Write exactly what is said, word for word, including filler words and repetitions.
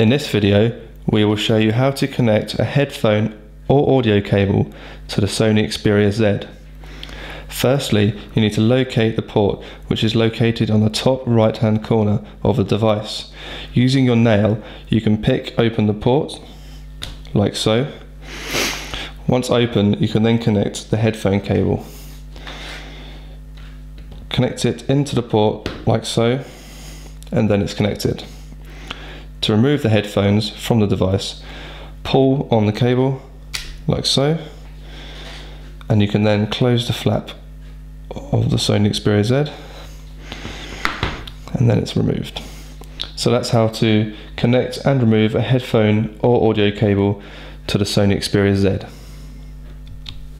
In this video, we will show you how to connect a headphone or audio cable to the Sony Xperia Z. Firstly, you need to locate the port, which is located on the top right hand corner of the device. Using your nail, you can pick open the port, like so. Once open, you can then connect the headphone cable. Connect it into the port, like so, and then it's connected. To remove the headphones from the device, pull on the cable, like so, and you can then close the flap of the Sony Xperia Z, and then it's removed. So that's how to connect and remove a headphone or audio cable to the Sony Xperia Z.